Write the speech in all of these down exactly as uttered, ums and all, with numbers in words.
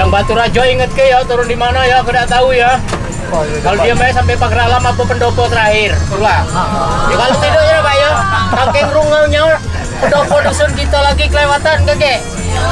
Yang Baturaja inget ke ya, turun di mana ya, aku tidak tahu ya. Oh, iya, kalau dia main sampai Pagar Alam apa pendopo terakhir, pulang. Ya kalau tidak ya Pak ya, saking rungaunya pendopo dusun kita lagi kelewatan kakek. Ya.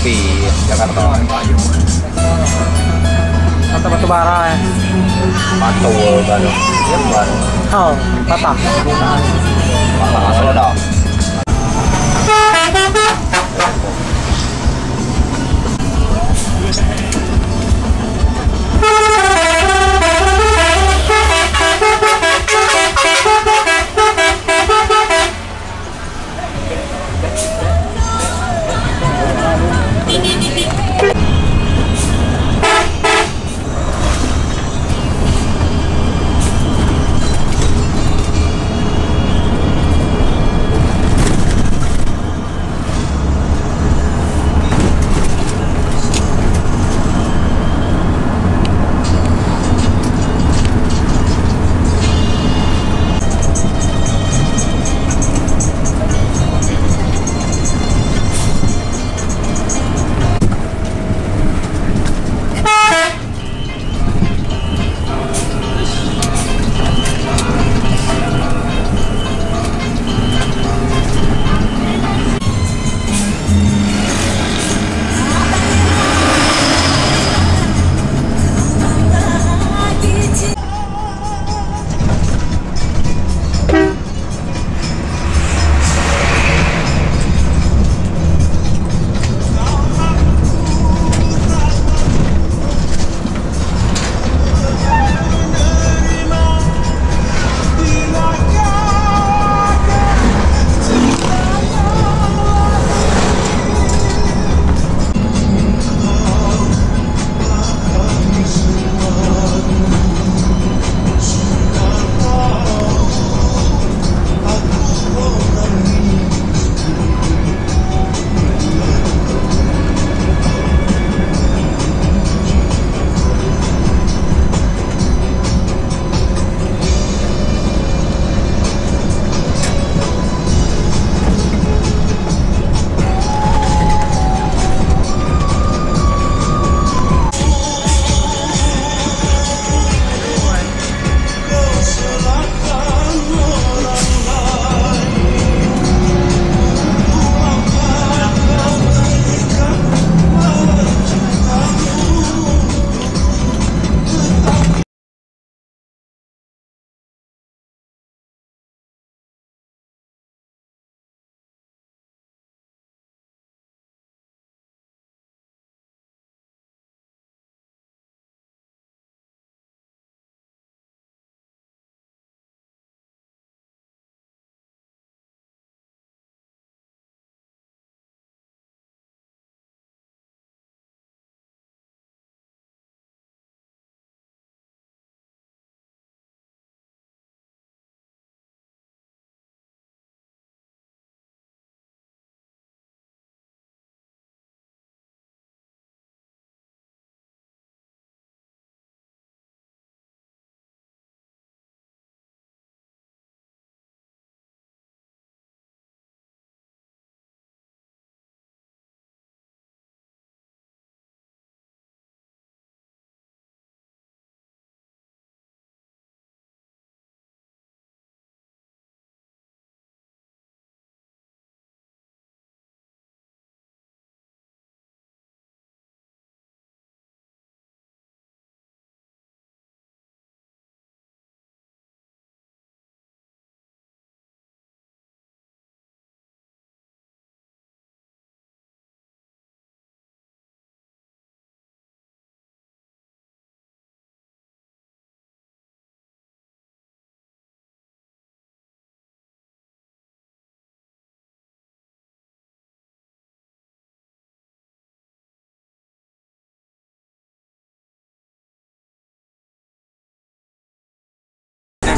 Di Jakarta atau Batubara ya? Batul Bandung. Oh, patah. Patah asal dah.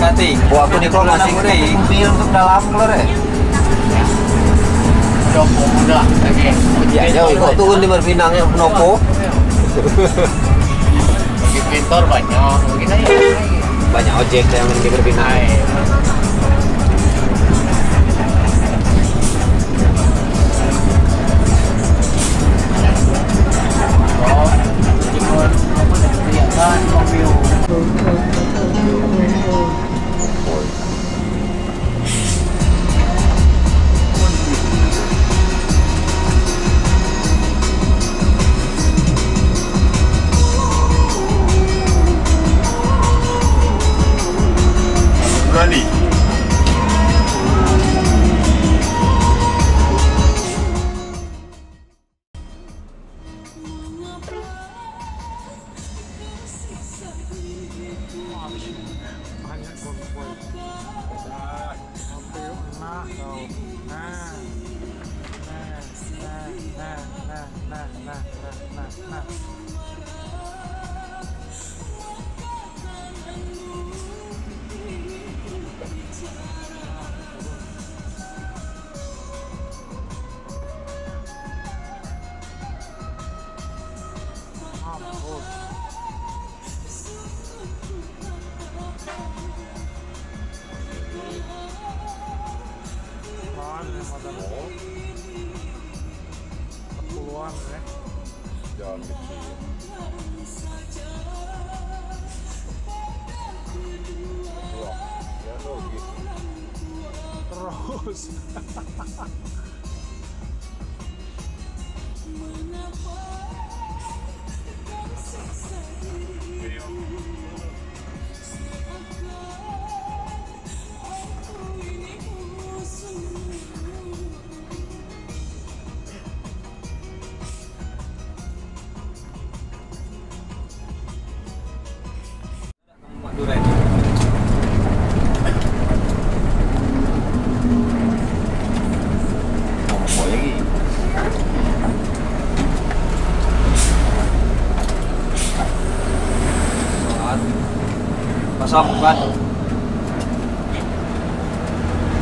mendekati waktu diplomasi ini untuk dalam keluar ya. Nopo udah lagi. Ya, ya, kok turun di berpinangnya nopo. Di pintor banyak, kita banyak ojek yang di berpinang.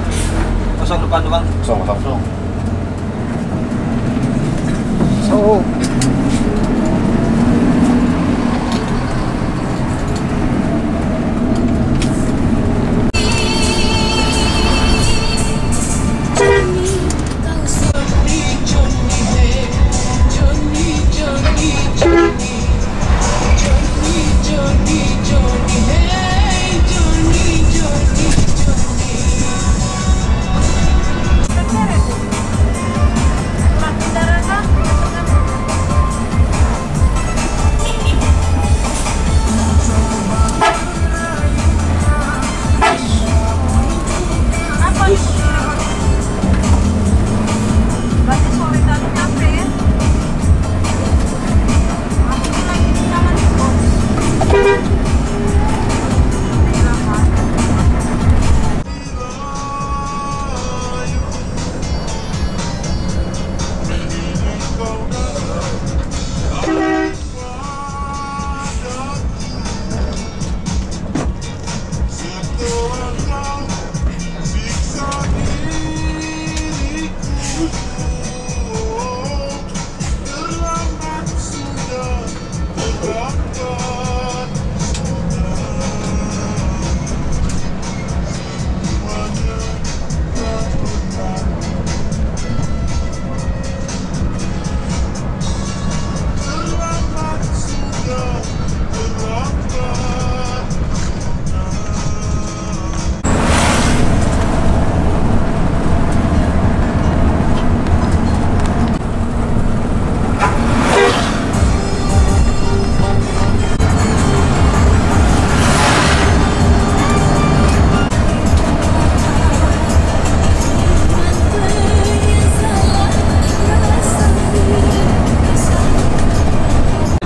Terus kosong depan, kosong depan doang, kosong kosong kosong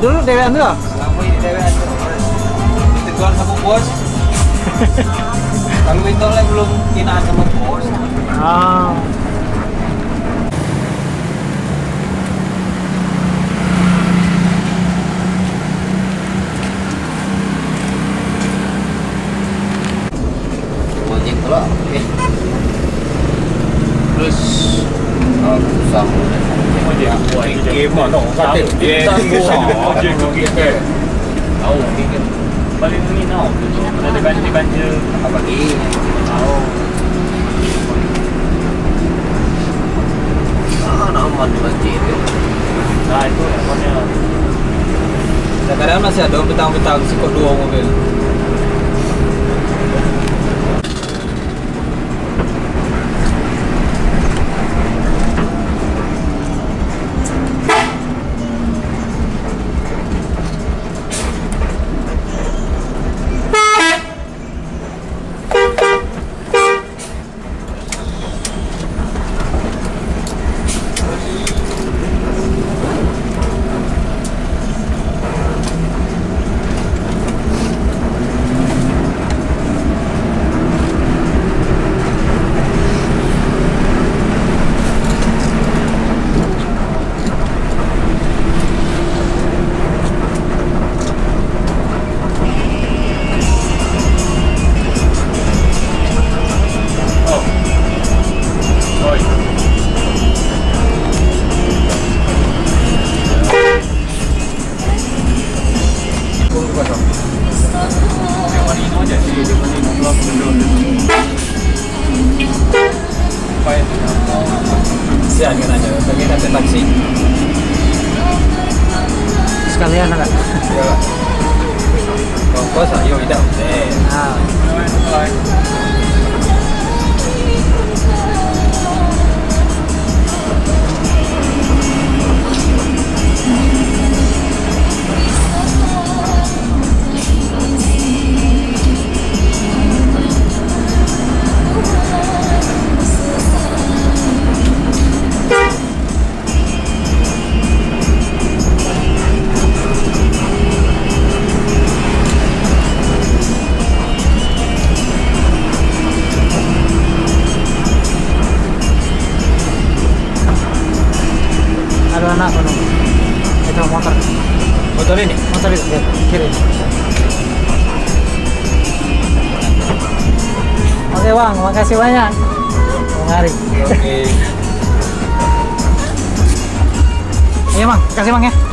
dulu dewean tuh lamun di dewean ditegur sama bos kalau itu lagi belum kinaan sama bos ah. lima no, katil satu je kaki ke tahu ni kan paling ni no ada banjir-banjir apa ni tahu ah nama di masjid dah itu namanya sekarang masih ada petang-petang sikit dua mobil sekalian kan? Iya lah kompos ayo tidak boleh nah anak penuh itu motor motor ini motor ini kiri oke bang makasih banyak mengari oke iya bang kasih bang ya.